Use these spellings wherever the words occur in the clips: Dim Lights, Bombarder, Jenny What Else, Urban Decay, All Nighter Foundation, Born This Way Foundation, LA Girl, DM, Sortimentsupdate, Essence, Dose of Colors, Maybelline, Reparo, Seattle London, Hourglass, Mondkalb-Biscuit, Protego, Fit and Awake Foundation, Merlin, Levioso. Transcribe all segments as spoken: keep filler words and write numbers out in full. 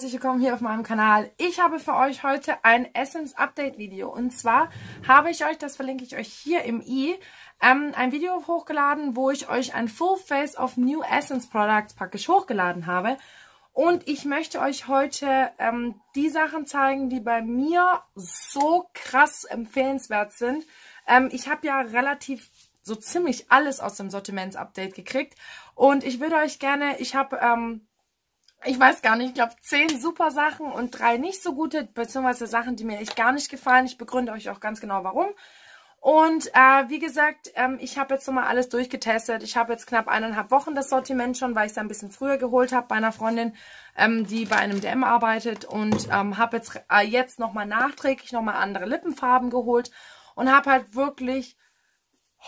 herzlich willkommen hier auf meinem Kanal. Ich habe für euch heute ein Essence Update Video und zwar habe ich euch, das verlinke ich euch hier im i, ähm, ein Video hochgeladen, wo ich euch ein Full Face of New Essence Products Package hochgeladen habe und ich möchte euch heute ähm, die Sachen zeigen, die bei mir so krass empfehlenswert sind. Ähm, ich habe ja relativ so ziemlich alles aus dem Sortiments-Update gekriegt und ich würde euch gerne, ich habe... Ähm, Ich weiß gar nicht, ich glaube zehn super Sachen und drei nicht so gute, beziehungsweise Sachen, die mir echt gar nicht gefallen. Ich begründe euch auch ganz genau, warum. Und äh, wie gesagt, ähm, ich habe jetzt nochmal alles durchgetestet. Ich habe jetzt knapp eineinhalb Wochen das Sortiment schon, weil ich es ein bisschen früher geholt habe bei einer Freundin, ähm, die bei einem D M arbeitet. Und ähm, habe jetzt, äh, jetzt nochmal nachträglich nochmal andere Lippenfarben geholt und habe halt wirklich...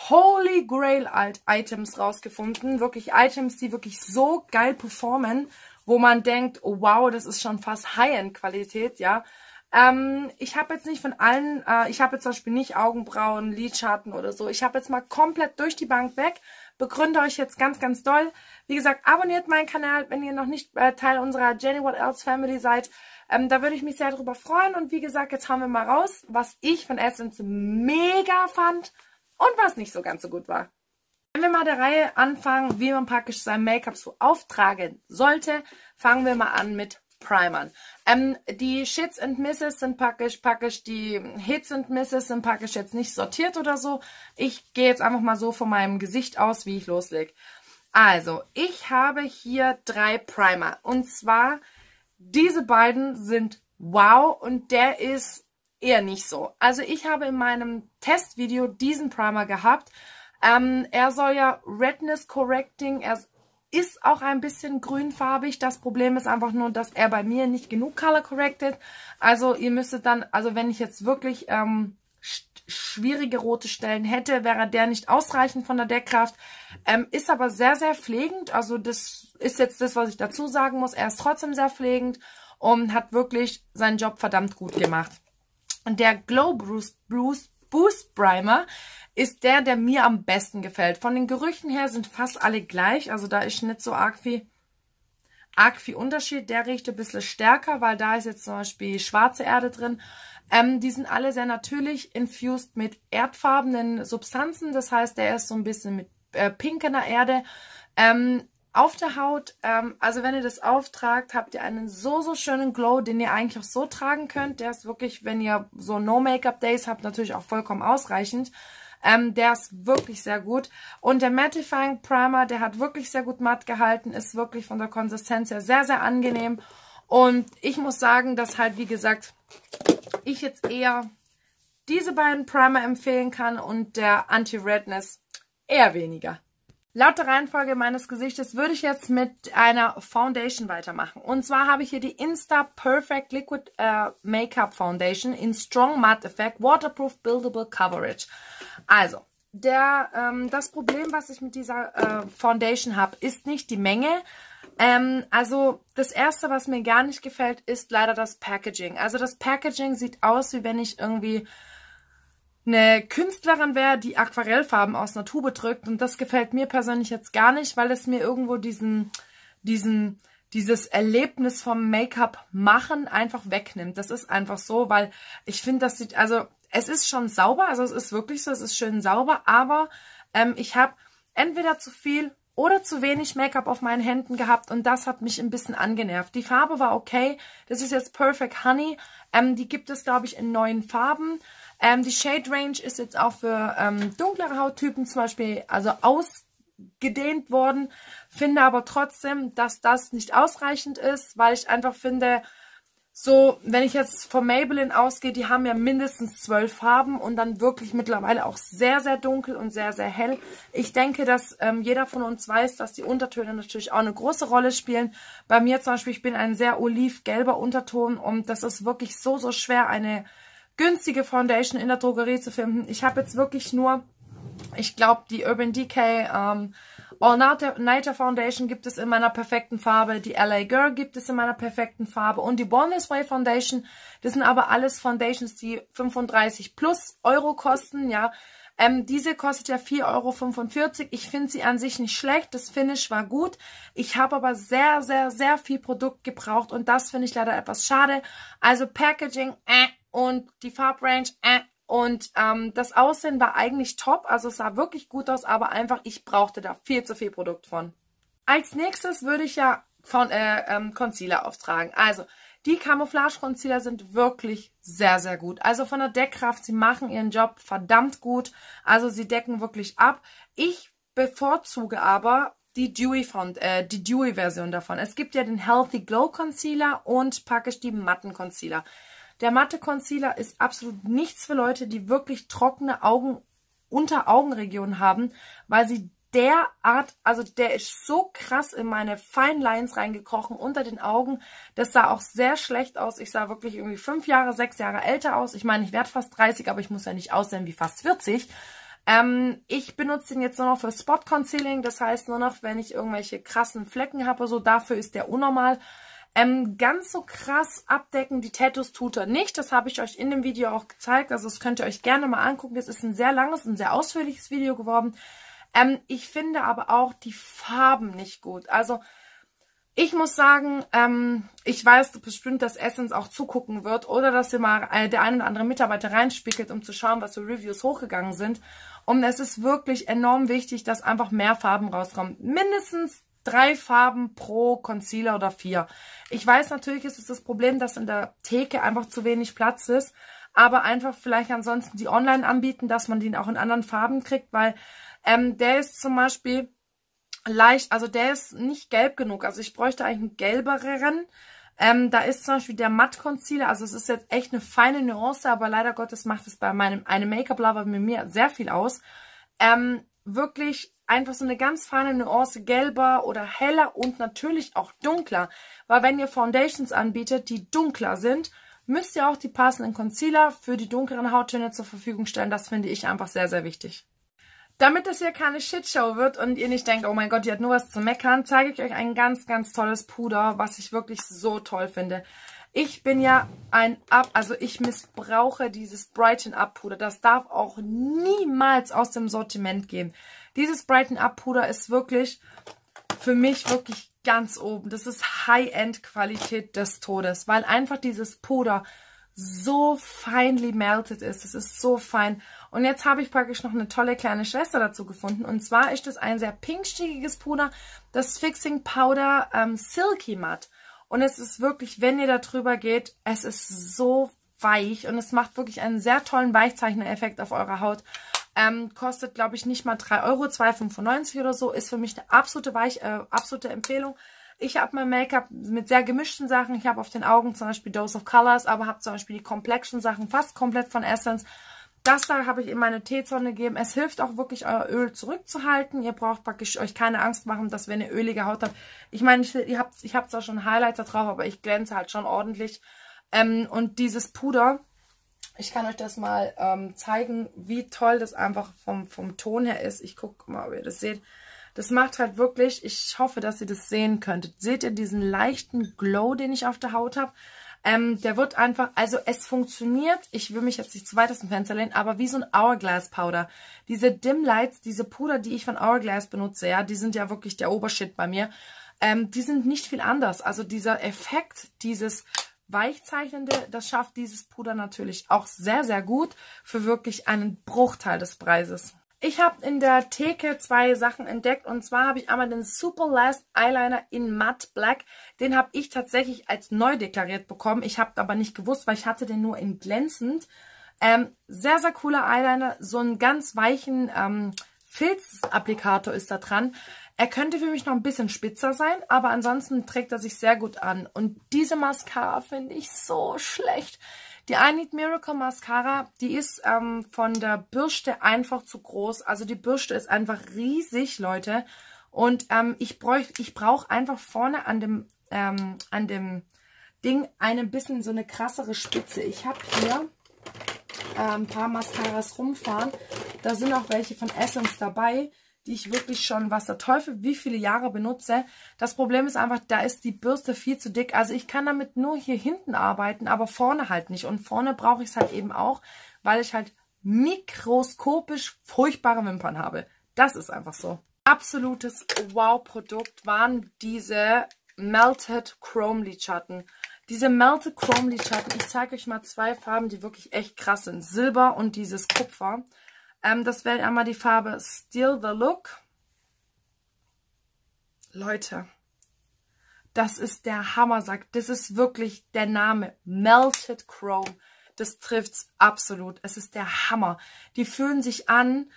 Holy Grail Items rausgefunden, wirklich Items, die wirklich so geil performen, wo man denkt, oh wow, das ist schon fast High-End-Qualität, ja. Ähm, ich habe jetzt nicht von allen, äh, ich habe jetzt zum Beispiel nicht Augenbrauen, Lidschatten oder so, ich habe jetzt mal komplett durch die Bank weg, begründe euch jetzt ganz, ganz doll. Wie gesagt, abonniert meinen Kanal, wenn ihr noch nicht äh, Teil unserer Jenny What Else Family seid. Ähm, da würde ich mich sehr drüber freuen und wie gesagt, jetzt haben wir mal raus, was ich von Essence mega fand. Und was nicht so ganz so gut war. Wenn wir mal der Reihe anfangen, wie man praktisch sein Make-up so auftragen sollte, fangen wir mal an mit Primern. Ähm, die Shits and Misses sind praktisch, praktisch die Hits and Misses sind praktisch jetzt nicht sortiert oder so. Ich gehe jetzt einfach mal so von meinem Gesicht aus, wie ich loslege. Also, ich habe hier drei Primer. Und zwar, diese beiden sind wow und der ist... eher nicht so. Also ich habe in meinem Testvideo diesen Primer gehabt. Ähm, er soll ja Redness Correcting, er ist auch ein bisschen grünfarbig. Das Problem ist einfach nur, dass er bei mir nicht genug Color Corrected. Also ihr müsstet dann, also wenn ich jetzt wirklich ähm, sch schwierige rote Stellen hätte, wäre der nicht ausreichend von der Deckkraft. Ähm, ist aber sehr, sehr pflegend. Also das ist jetzt das, was ich dazu sagen muss. Er ist trotzdem sehr pflegend und hat wirklich seinen Job verdammt gut gemacht. Und der Glow Boost, Boost, Boost Primer ist der, der mir am besten gefällt. Von den Gerüchen her sind fast alle gleich. Also da ist nicht so arg viel, arg viel Unterschied. Der riecht ein bisschen stärker, weil da ist jetzt zum Beispiel schwarze Erde drin. Ähm, die sind alle sehr natürlich infused mit erdfarbenen Substanzen. Das heißt, der ist so ein bisschen mit äh, pinkener Erde. Ähm, auf der Haut, ähm, also wenn ihr das auftragt, habt ihr einen so, so schönen Glow, den ihr eigentlich auch so tragen könnt. Der ist wirklich, wenn ihr so No-Make-up-Days habt, natürlich auch vollkommen ausreichend. Ähm, der ist wirklich sehr gut. Und der Mattifying Primer, der hat wirklich sehr gut matt gehalten, ist wirklich von der Konsistenz her sehr, sehr angenehm. Und ich muss sagen, dass halt, wie gesagt, ich jetzt eher diese beiden Primer empfehlen kann und der Anti-Redness eher weniger. Laut der Reihenfolge meines Gesichtes würde ich jetzt mit einer Foundation weitermachen. Und zwar habe ich hier die Insta Perfect Liquid äh, Makeup Foundation in Strong Matte Effect Waterproof Buildable Coverage. Also, der, ähm, das Problem, was ich mit dieser äh, Foundation habe, ist nicht die Menge. Ähm, also, das Erste, was mir gar nicht gefällt, ist leider das Packaging. Also, das Packaging sieht aus, wie wenn ich irgendwie... eine Künstlerin wäre, die Aquarellfarben aus einer Tube drückt und das gefällt mir persönlich jetzt gar nicht, weil es mir irgendwo diesen, diesen, dieses Erlebnis vom Make-up machen einfach wegnimmt. Das ist einfach so, weil ich finde, das sieht, also es ist schon sauber, also es ist wirklich so, es ist schön sauber, aber ähm, ich habe entweder zu viel oder zu wenig Make-up auf meinen Händen gehabt und das hat mich ein bisschen angenervt. Die Farbe war okay, das ist jetzt Perfect Honey, ähm, die gibt es glaube ich in neuen Farben. Ähm, die Shade Range ist jetzt auch für ähm, dunklere Hauttypen zum Beispiel also ausgedehnt worden. Finde aber trotzdem, dass das nicht ausreichend ist, weil ich einfach finde, so wenn ich jetzt von Maybelline ausgehe, die haben ja mindestens zwölf Farben und dann wirklich mittlerweile auch sehr, sehr dunkel und sehr, sehr hell. Ich denke, dass ähm, jeder von uns weiß, dass die Untertöne natürlich auch eine große Rolle spielen. Bei mir zum Beispiel, ich bin ein sehr olivgelber Unterton und das ist wirklich so, so schwer, eine... günstige Foundation in der Drogerie zu finden. Ich habe jetzt wirklich nur, ich glaube, die Urban Decay ähm, All Nighter Foundation gibt es in meiner perfekten Farbe, die L A Girl gibt es in meiner perfekten Farbe und die Born This Way Foundation. Das sind aber alles Foundations, die fünfunddreißig plus Euro kosten, ja. Ähm, diese kostet ja vier Euro fünfundvierzig. Ich finde sie an sich nicht schlecht. Das Finish war gut. Ich habe aber sehr, sehr, sehr viel Produkt gebraucht und das finde ich leider etwas schade. Also Packaging äh, und die Farbrange äh, und ähm, das Aussehen war eigentlich top. Also es sah wirklich gut aus, aber einfach ich brauchte da viel zu viel Produkt von. Als nächstes würde ich ja von, äh, ähm, Concealer auftragen. Also die Camouflage-Concealer sind wirklich sehr, sehr gut. Also von der Deckkraft, sie machen ihren Job verdammt gut. Also sie decken wirklich ab. Ich bevorzuge aber die Dewy-Version äh, die Dewy davon. Es gibt ja den Healthy Glow Concealer und praktisch die matten Concealer. Der matte Concealer ist absolut nichts für Leute, die wirklich trockene Augen, Unteraugenregionen haben, weil sie derart, also der ist so krass in meine Fine Lines reingekrochen unter den Augen. Das sah auch sehr schlecht aus. Ich sah wirklich irgendwie fünf Jahre, sechs Jahre älter aus. Ich meine, ich werde fast dreißig, aber ich muss ja nicht aussehen wie fast vierzig. Ähm, ich benutze den jetzt nur noch für Spot Concealing. Das heißt nur noch, wenn ich irgendwelche krassen Flecken habe, so dafür ist der unnormal. Ähm, ganz so krass abdecken die Tattoos tut er nicht. Das habe ich euch in dem Video auch gezeigt. Also das könnt ihr euch gerne mal angucken. Das ist ein sehr langes und sehr ausführliches Video geworden. Ähm, ich finde aber auch die Farben nicht gut. Also ich muss sagen, ähm, ich weiß bestimmt, dass Essence auch zugucken wird oder dass hier mal äh, der ein oder andere Mitarbeiter reinspiegelt, um zu schauen, was für Reviews hochgegangen sind. Und es ist wirklich enorm wichtig, dass einfach mehr Farben rauskommen. Mindestens drei Farben pro Concealer oder vier. Ich weiß, natürlich ist es das Problem, dass in der Theke einfach zu wenig Platz ist. Aber einfach vielleicht ansonsten die online anbieten, dass man den auch in anderen Farben kriegt, weil ähm, der ist zum Beispiel leicht, also der ist nicht gelb genug. Also ich bräuchte eigentlich einen gelbereren. Ähm, da ist zum Beispiel der Matt-Concealer, also es ist jetzt echt eine feine Nuance, aber leider Gottes macht es bei meinem einem Make-up-Lover mit mir sehr viel aus. Ähm, wirklich einfach so eine ganz feine Nuance gelber oder heller und natürlich auch dunkler. Weil wenn ihr Foundations anbietet, die dunkler sind, müsst ihr auch die passenden Concealer für die dunkleren Hauttöne zur Verfügung stellen. Das finde ich einfach sehr, sehr wichtig. Damit das hier keine Shitshow wird und ihr nicht denkt, oh mein Gott, die hat nur was zu meckern, zeige ich euch ein ganz, ganz tolles Puder, was ich wirklich so toll finde. Ich bin ja ein Up, also ich missbrauche dieses Brighten Up Puder. Das darf auch niemals aus dem Sortiment gehen. Dieses Brighten Up Puder ist wirklich für mich wirklich ganz oben. Das ist High-End-Qualität des Todes, weil einfach dieses Puder so finely melted ist. Es ist so fein. Und jetzt habe ich praktisch noch eine tolle kleine Schwester dazu gefunden. Und zwar ist es ein sehr pinkstiegiges Puder, das Fixing Powder ähm, Silky Matte. Und es ist wirklich, wenn ihr da drüber geht, es ist so weich und es macht wirklich einen sehr tollen Weichzeichner-Effekt auf eurer Haut. Ähm, kostet, glaube ich, nicht mal drei Euro, zwei Euro fünfundneunzig oder so. Ist für mich eine absolute, Weich, äh, absolute Empfehlung. Ich habe mein Make-up mit sehr gemischten Sachen. Ich habe auf den Augen zum Beispiel Dose of Colors, aber habe zum Beispiel die Complexion-Sachen fast komplett von Essence. Das da habe ich in meine T-Zone gegeben. Es hilft auch wirklich, euer Öl zurückzuhalten. Ihr braucht praktisch euch keine Angst machen, dass wenn ihr ölige Haut habt. Ich meine, ich, ich habe ich hab zwar schon Highlighter drauf, aber ich glänze halt schon ordentlich. Ähm, und dieses Puder, ich kann euch das mal ähm, zeigen, wie toll das einfach vom, vom Ton her ist. Ich gucke mal, ob ihr das seht. Das macht halt wirklich, ich hoffe, dass ihr das sehen könntet. Seht ihr diesen leichten Glow, den ich auf der Haut habe? Ähm, der wird einfach, also es funktioniert, ich will mich jetzt nicht zu weit aus dem Fenster lehnen, aber wie so ein Hourglass Powder. Diese Dim Lights, diese Puder, die ich von Hourglass benutze, ja, die sind ja wirklich der Obershit bei mir. Ähm, die sind nicht viel anders. Also dieser Effekt, dieses Weichzeichnende, das schafft dieses Puder natürlich auch sehr, sehr gut für wirklich einen Bruchteil des Preises. Ich habe in der Theke zwei Sachen entdeckt und zwar habe ich einmal den Super Last Eyeliner in Matte Black. Den habe ich tatsächlich als neu deklariert bekommen. Ich habe aber nicht gewusst, weil ich hatte den nur in glänzend. Ähm, sehr, sehr cooler Eyeliner. So einen ganz weichen ähm, Filzapplikator ist da dran. Er könnte für mich noch ein bisschen spitzer sein, aber ansonsten trägt er sich sehr gut an. Und diese Mascara finde ich so schlecht. Die I Need Miracle Mascara, die ist ähm, von der Bürste einfach zu groß. Also die Bürste ist einfach riesig, Leute. Und ähm, ich bräuch, ich brauche einfach vorne an dem, ähm, an dem Ding ein bisschen so eine krassere Spitze. Ich habe hier äh, ein paar Mascaras rumfahren. Da sind auch welche von Essence dabei, die ich wirklich schon, was der Teufel, wie viele Jahre benutze. Das Problem ist einfach, da ist die Bürste viel zu dick. Also ich kann damit nur hier hinten arbeiten, aber vorne halt nicht. Und vorne brauche ich es halt eben auch, weil ich halt mikroskopisch furchtbare Wimpern habe. Das ist einfach so. Absolutes Wow-Produkt waren diese Melted Chrome Lidschatten. Diese Melted Chrome Lidschatten, ich zeige euch mal zwei Farben, die wirklich echt krass sind. Silber und dieses Kupfer. Ähm, das wäre einmal die Farbe Steal the Look. Leute, das ist der Hammersack. Das ist wirklich der Name. Melted Chrome. Das trifft's absolut. Es ist der Hammer. Die fühlen sich an.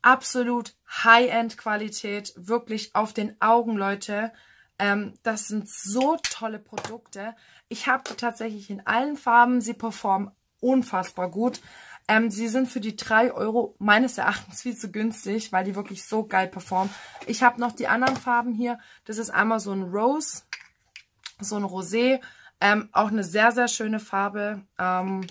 Absolut High-End-Qualität. Wirklich auf den Augen, Leute. Ähm, das sind so tolle Produkte. Ich habe die tatsächlich in allen Farben. Sie performen unfassbar gut. Ähm, sie sind für die drei Euro meines Erachtens viel zu günstig, weil die wirklich so geil performen. Ich habe noch die anderen Farben hier. Das ist einmal so ein Rose, so ein Rosé. Ähm, auch eine sehr, sehr schöne Farbe. Ähm,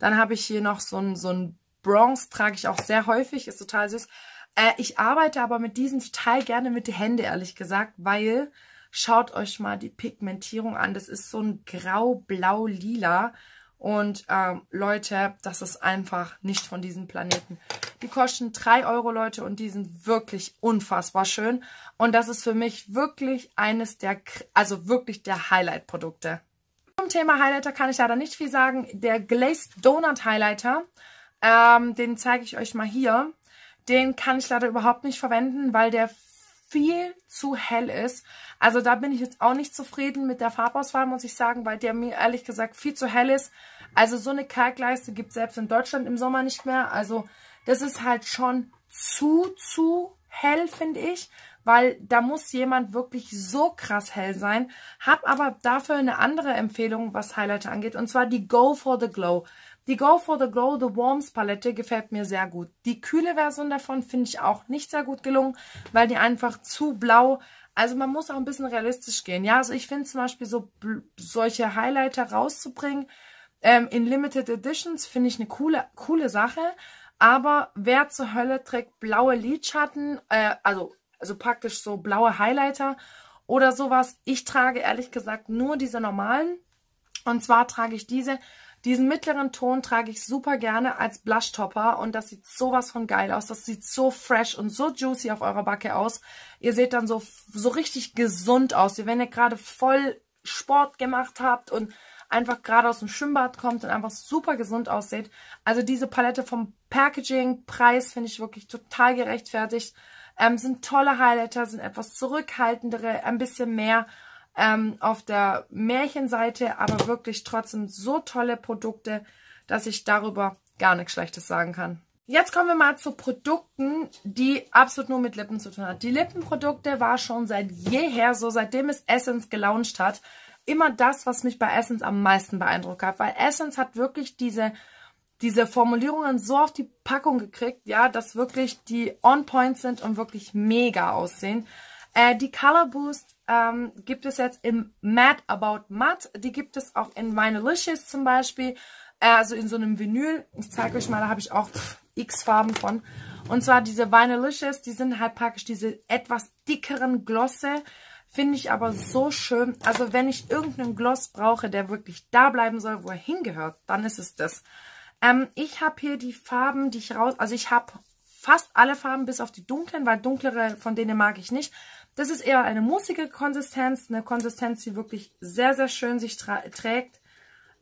dann habe ich hier noch so ein, so ein Bronze, trage ich auch sehr häufig, ist total süß. Äh, ich arbeite aber mit diesen total gerne mit den Händen, ehrlich gesagt, weil, schaut euch mal die Pigmentierung an. Das ist so ein grau-blau-lila. Und ähm, Leute, das ist einfach nicht von diesem Planeten. Die kosten drei Euro, Leute, und die sind wirklich unfassbar schön. Und das ist für mich wirklich eines der, also wirklich der Highlight-Produkte. Zum Thema Highlighter kann ich leider nicht viel sagen. Der Glazed Donut Highlighter, ähm, den zeige ich euch mal hier. Den kann ich leider überhaupt nicht verwenden, weil der viel zu hell ist. Also da bin ich jetzt auch nicht zufrieden mit der Farbauswahl, muss ich sagen, weil der mir ehrlich gesagt viel zu hell ist. Also so eine Kalkleiste gibt es selbst in Deutschland im Sommer nicht mehr. Also das ist halt schon zu, zu hell, finde ich, weil da muss jemand wirklich so krass hell sein. Hab aber dafür eine andere Empfehlung, was Highlighter angeht, und zwar die Go for the Glow. Die Go for the Glow The Warms Palette gefällt mir sehr gut. Die kühle Version davon finde ich auch nicht sehr gut gelungen, weil die einfach zu blau. Also man muss auch ein bisschen realistisch gehen. Ja, also ich finde zum Beispiel so solche Highlighter rauszubringen ähm, in Limited Editions finde ich eine coole, coole Sache. Aber wer zur Hölle trägt blaue Lidschatten, äh, also, also praktisch so blaue Highlighter oder sowas? Ich trage ehrlich gesagt nur diese normalen. Und zwar trage ich diese. Diesen mittleren Ton trage ich super gerne als Blush-Topper und das sieht sowas von geil aus. Das sieht so fresh und so juicy auf eurer Backe aus. Ihr seht dann so, so richtig gesund aus, wie wenn ihr gerade voll Sport gemacht habt und einfach gerade aus dem Schwimmbad kommt und einfach super gesund aussieht. Also diese Palette vom Packaging, Preis finde ich wirklich total gerechtfertigt. Ähm, sind tolle Highlighter, sind etwas zurückhaltendere, ein bisschen mehr Ähm, auf der Märchenseite, aber wirklich trotzdem so tolle Produkte, dass ich darüber gar nichts Schlechtes sagen kann. Jetzt kommen wir mal zu Produkten, die absolut nur mit Lippen zu tun haben. Die Lippenprodukte war schon seit jeher so, seitdem es Essence gelauncht hat, immer das, was mich bei Essence am meisten beeindruckt hat, weil Essence hat wirklich diese, diese Formulierungen so auf die Packung gekriegt, ja, dass wirklich die on-point sind und wirklich mega aussehen. Äh, die Color Boost Ähm, gibt es jetzt im Mad About Matt. Die gibt es auch in Vinylicious zum Beispiel. Äh, also in so einem Vinyl. Ich zeige euch mal, da habe ich auch x Farben von. Und zwar diese Vinylicious, die sind halt praktisch diese etwas dickeren Glosse. Finde ich aber so schön. Also wenn ich irgendeinen Gloss brauche, der wirklich da bleiben soll, wo er hingehört, dann ist es das. Ähm, ich habe hier die Farben, die ich raus... Also ich habe fast alle Farben bis auf die dunklen, weil dunklere von denen mag ich nicht. Das ist eher eine musige Konsistenz, eine Konsistenz, die wirklich sehr, sehr schön sich trägt.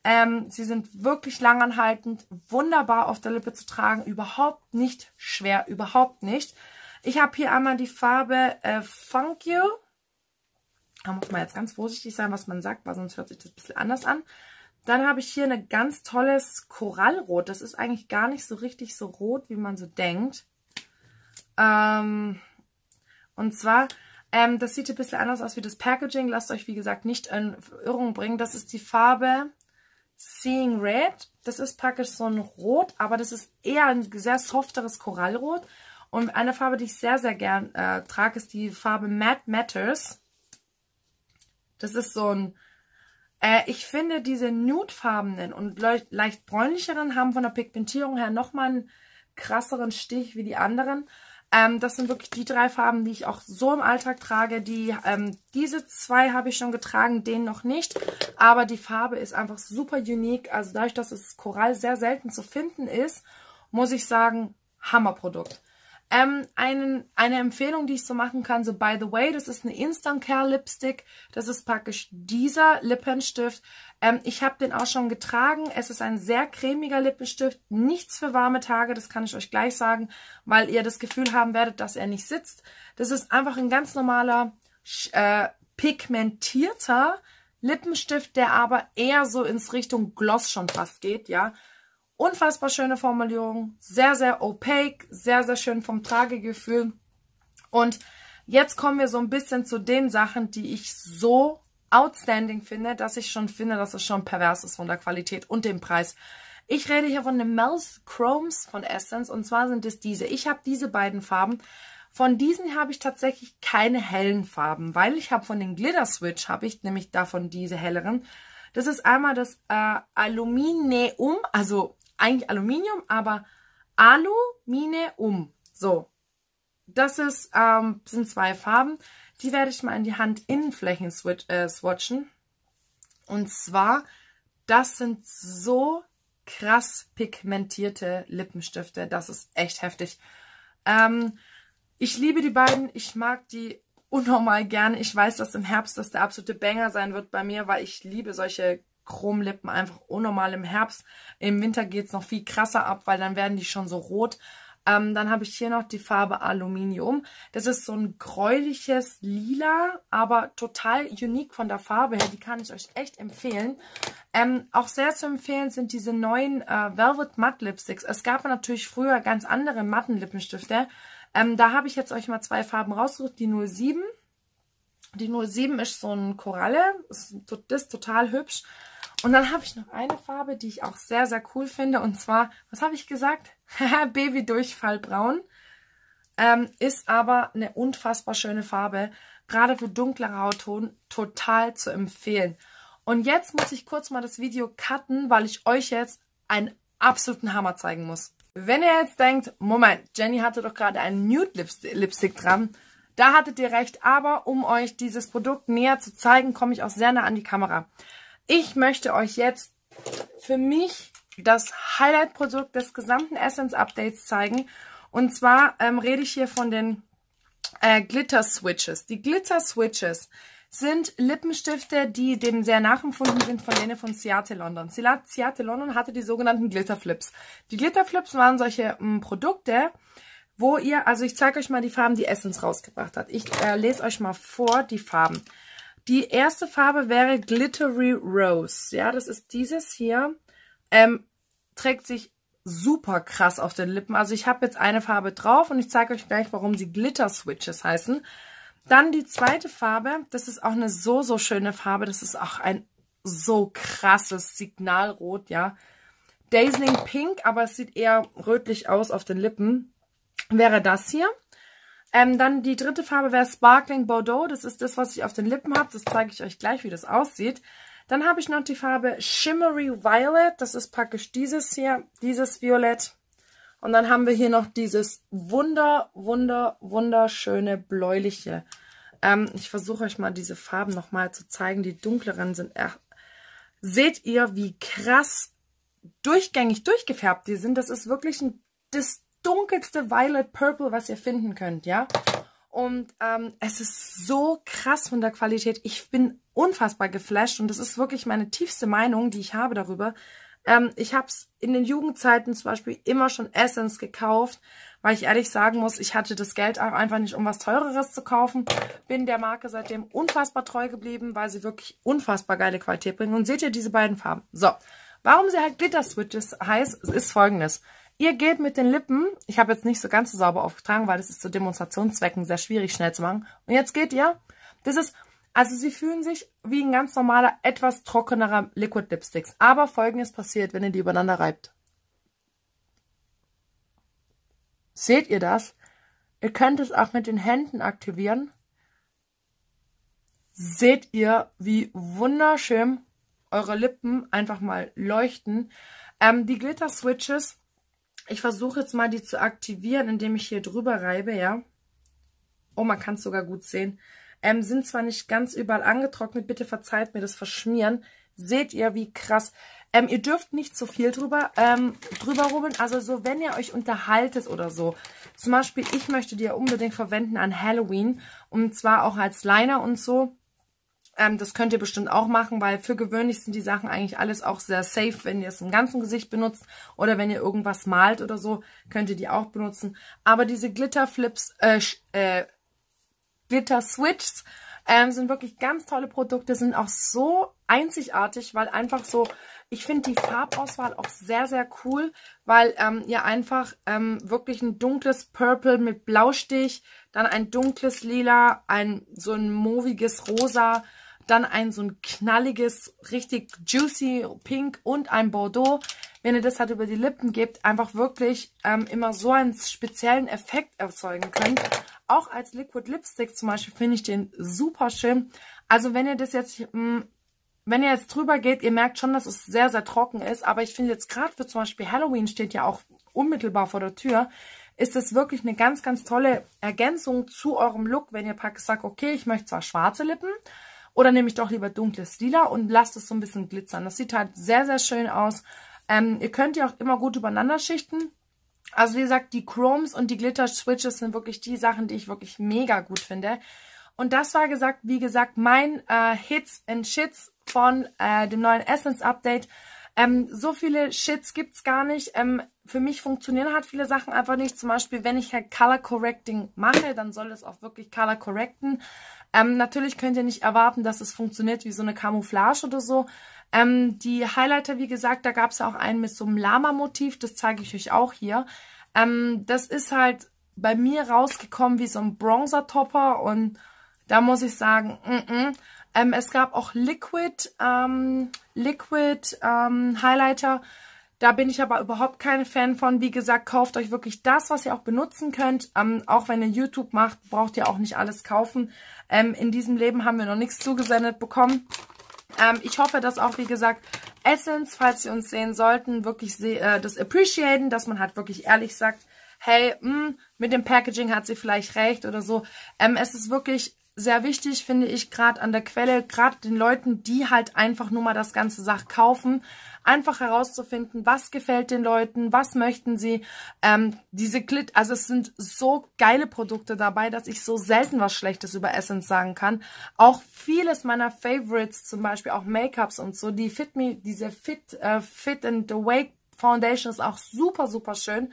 Ähm, sie sind wirklich langanhaltend, wunderbar auf der Lippe zu tragen, überhaupt nicht schwer, überhaupt nicht. Ich habe hier einmal die Farbe äh, Funk You. Da muss man jetzt ganz vorsichtig sein, was man sagt, weil sonst hört sich das ein bisschen anders an. Dann habe ich hier ein ganz tolles Korallrot. Das ist eigentlich gar nicht so richtig so rot, wie man so denkt. Ähm, und zwar... Ähm, das sieht ein bisschen anders aus wie das Packaging. Lasst euch, wie gesagt, nicht in Irrung bringen. Das ist die Farbe Seeing Red. Das ist praktisch so ein Rot, aber das ist eher ein sehr softeres Korallrot. Und eine Farbe, die ich sehr, sehr gern äh, trage, ist die Farbe Matte Matters. Das ist so ein... Äh, ich finde, diese nudefarbenen und le leicht bräunlicheren haben von der Pigmentierung her nochmal einen krasseren Stich wie die anderen. Ähm, das sind wirklich die drei Farben, die ich auch so im Alltag trage. Die, ähm, diese zwei habe ich schon getragen, den noch nicht. Aber die Farbe ist einfach super unique. Also dadurch, dass es Korall sehr selten zu finden ist, muss ich sagen, Hammerprodukt. Ähm, einen, eine Empfehlung, die ich so machen kann, so by the way, das ist eine Instant Care Lipstick. Das ist praktisch dieser Lippenstift. Ähm, ich habe den auch schon getragen. Es ist ein sehr cremiger Lippenstift. Nichts für warme Tage, das kann ich euch gleich sagen, weil ihr das Gefühl haben werdet, dass er nicht sitzt. Das ist einfach ein ganz normaler, äh, pigmentierter Lippenstift, der aber eher so ins Richtung Gloss schon fast geht, ja. Unfassbar schöne Formulierung, sehr, sehr opaque, sehr, sehr schön vom Tragegefühl. Und jetzt kommen wir so ein bisschen zu den Sachen, die ich so outstanding finde, dass ich schon finde, dass es schon pervers ist von der Qualität und dem Preis. Ich rede hier von den Melt Chromes von Essence, und zwar sind es diese. Ich habe diese beiden Farben. Von diesen habe ich tatsächlich keine hellen Farben, weil ich habe von den Glitter Switch, habe ich nämlich davon diese helleren. Das ist einmal das äh, Aluminium, also eigentlich Aluminium, aber Aluminium. So, das ist, ähm, sind zwei Farben. Die werde ich mal in die Handinnenflächen äh, swatchen. Und zwar, das sind so krass pigmentierte Lippenstifte. Das ist echt heftig. Ähm, ich liebe die beiden. Ich mag die unnormal gerne. Ich weiß, dass im Herbst das der absolute Banger sein wird bei mir, weil ich liebe solche Chromlippen einfach unnormal im Herbst. Im Winter geht es noch viel krasser ab, weil dann werden die schon so rot. Ähm, dann habe ich hier noch die Farbe Aluminium. Das ist so ein gräuliches Lila, aber total unique von der Farbe her. Die kann ich euch echt empfehlen. Ähm, auch sehr zu empfehlen sind diese neuen äh, Velvet Matte Lipsticks. Es gab natürlich früher ganz andere matten Lippenstifte. Ähm, da habe ich jetzt euch mal zwei Farben rausgesucht, die null sieben. Die null sieben ist so ein Koralle, ist, das ist total hübsch. Und dann habe ich noch eine Farbe, die ich auch sehr, sehr cool finde. Und zwar, was habe ich gesagt? Babydurchfallbraun. Ähm, ist aber eine unfassbar schöne Farbe, gerade für dunklere Hautton, total zu empfehlen. Und jetzt muss ich kurz mal das Video cutten, weil ich euch jetzt einen absoluten Hammer zeigen muss. Wenn ihr jetzt denkt, Moment, Jenny hatte doch gerade einen Nude-Lipstick dran, da hattet ihr recht, aber um euch dieses Produkt näher zu zeigen, komme ich auch sehr nah an die Kamera. Ich möchte euch jetzt für mich das Highlight-Produkt des gesamten Essence-Updates zeigen. Und zwar ähm, rede ich hier von den äh, Glitter-Switches. Die Glitter-Switches sind Lippenstifte, die dem sehr nachempfunden sind von denen von Seattle London. Seattle London hatte die sogenannten Glitter Flips. Die Glitter Flips waren solche m, Produkte, wo ihr, also ich zeige euch mal die Farben, die Essence rausgebracht hat. Ich äh, lese euch mal vor die Farben. Die erste Farbe wäre Glittery Rose. Ja, das ist dieses hier. Ähm, trägt sich super krass auf den Lippen. Also ich habe jetzt eine Farbe drauf und ich zeige euch gleich, warum sie Glitter Switches heißen. Dann die zweite Farbe, das ist auch eine so, so schöne Farbe. Das ist auch ein so krasses Signalrot, ja. Dazzling Pink, aber es sieht eher rötlich aus auf den Lippen. Wäre das hier. Ähm, dann die dritte Farbe wäre Sparkling Bordeaux. Das ist das, was ich auf den Lippen habe. Das zeige ich euch gleich, wie das aussieht. Dann habe ich noch die Farbe Shimmery Violet. Das ist praktisch dieses hier, dieses Violett. Und dann haben wir hier noch dieses wunder, wunder, wunderschöne bläuliche. Ähm, ich versuche euch mal diese Farben nochmal zu zeigen. Die dunkleren sind echt. Seht ihr, wie krass durchgängig durchgefärbt die sind? Das ist wirklich ein, das dunkelste Violet Purple, was ihr finden könnt, ja. Und ähm, es ist so krass von der Qualität. Ich bin unfassbar geflasht und das ist wirklich meine tiefste Meinung, die ich habe darüber. Ähm, ich habe es in den Jugendzeiten zum Beispiel immer schon Essence gekauft, weil ich ehrlich sagen muss, ich hatte das Geld auch einfach nicht, um was Teureres zu kaufen. Bin der Marke seitdem unfassbar treu geblieben, weil sie wirklich unfassbar geile Qualität bringen. Und seht ihr diese beiden Farben? So, warum sie halt Glitter Switches heißt, ist folgendes. Ihr geht mit den Lippen, ich habe jetzt nicht so ganz so sauber aufgetragen, weil das ist zu Demonstrationszwecken sehr schwierig schnell zu machen. Und jetzt geht ihr, das ist... Also sie fühlen sich wie ein ganz normaler, etwas trockenerer Liquid Lipsticks. Aber Folgendes passiert, wenn ihr die übereinander reibt. Seht ihr das? Ihr könnt es auch mit den Händen aktivieren. Seht ihr, wie wunderschön eure Lippen einfach mal leuchten. Ähm, die Glitter Switches, ich versuche jetzt mal die zu aktivieren, indem ich hier drüber reibe, ja. Oh, man kann es sogar gut sehen. Ähm, sind zwar nicht ganz überall angetrocknet, bitte verzeiht mir das Verschmieren. Seht ihr, wie krass. Ähm, ihr dürft nicht zu viel drüber, ähm, drüber rubbeln. Also so, wenn ihr euch unterhaltet oder so. Zum Beispiel, ich möchte die ja unbedingt verwenden an Halloween. Und zwar auch als Liner und so. Ähm, das könnt ihr bestimmt auch machen, weil für gewöhnlich sind die Sachen eigentlich alles auch sehr safe, wenn ihr es im ganzen Gesicht benutzt oder wenn ihr irgendwas malt oder so, könnt ihr die auch benutzen. Aber diese Glitter Flips, äh, äh, Glitter Switches ähm, sind wirklich ganz tolle Produkte, sind auch so einzigartig, weil einfach so, ich finde die Farbauswahl auch sehr, sehr cool, weil ähm, ihr einfach ähm, wirklich ein dunkles Purple mit Blaustich, dann ein dunkles Lila, ein so ein moviges Rosa, dann ein so ein knalliges, richtig juicy Pink und ein Bordeaux. Wenn ihr das halt über die Lippen gebt, einfach wirklich ähm, immer so einen speziellen Effekt erzeugen könnt. Auch als Liquid Lipstick zum Beispiel finde ich den super schön. Also wenn ihr das jetzt, mh, wenn ihr jetzt drüber geht, ihr merkt schon, dass es sehr, sehr trocken ist. Aber ich finde jetzt gerade für zum Beispiel Halloween, steht ja auch unmittelbar vor der Tür, ist das wirklich eine ganz, ganz tolle Ergänzung zu eurem Look, wenn ihr praktisch sagt, okay, ich möchte zwar schwarze Lippen, oder nehme ich doch lieber dunkles Lila und lasst es so ein bisschen glitzern. Das sieht halt sehr, sehr schön aus. Ähm, ihr könnt die auch immer gut übereinander schichten. Also wie gesagt, die Chromes und die Glitter-Switches sind wirklich die Sachen, die ich wirklich mega gut finde. Und das war gesagt, wie gesagt, mein äh, Hits and Shits von äh, dem neuen Essence-Update. Ähm, so viele Shits gibt's gar nicht. Ähm, für mich funktionieren halt viele Sachen einfach nicht. Zum Beispiel, wenn ich halt Color Correcting mache, dann soll es auch wirklich Color Correcten. Ähm, natürlich könnt ihr nicht erwarten, dass es funktioniert wie so eine Camouflage oder so. Ähm, die Highlighter, wie gesagt, da gab's ja auch einen mit so einem Lama-Motiv. Das zeige ich euch auch hier. Ähm, das ist halt bei mir rausgekommen wie so ein Bronzer-Topper. Und da muss ich sagen, mm -mm. Ähm, es gab auch Liquid, ähm, Liquid ähm, Highlighter. Da bin ich aber überhaupt kein Fan von. Wie gesagt, kauft euch wirklich das, was ihr auch benutzen könnt. Ähm, auch wenn ihr YouTube macht, braucht ihr auch nicht alles kaufen. Ähm, in diesem Leben haben wir noch nichts zugesendet bekommen. Ähm, ich hoffe, dass auch, wie gesagt, Essence, falls ihr uns sehen sollten, wirklich äh, das appreciaten, dass man halt wirklich ehrlich sagt, hey, mh, mit dem Packaging hat sie vielleicht recht oder so. Ähm, es ist wirklich sehr wichtig, finde ich, gerade an der Quelle, gerade den Leuten, die halt einfach nur mal das ganze Sach kaufen, einfach herauszufinden, was gefällt den Leuten, was möchten sie. Ähm, diese Glit, also es sind so geile Produkte dabei, dass ich so selten was Schlechtes über Essence sagen kann. Auch vieles meiner Favorites, zum Beispiel auch Make-ups und so, die Fit Me, diese Fit, äh, Fit and Awake Foundation ist auch super, super schön.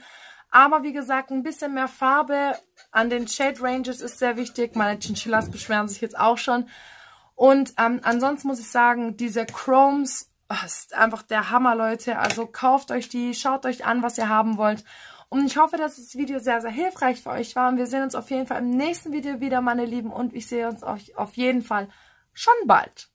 Aber wie gesagt, ein bisschen mehr Farbe an den Shade Ranges ist sehr wichtig. Meine Chinchillas beschweren sich jetzt auch schon. Und ähm, ansonsten muss ich sagen, diese Chromes, oh, ist einfach der Hammer, Leute. Also kauft euch die, schaut euch an, was ihr haben wollt. Und ich hoffe, dass das Video sehr, sehr hilfreich für euch war. Und wir sehen uns auf jeden Fall im nächsten Video wieder, meine Lieben. Und ich sehe uns euch auf jeden Fall schon bald.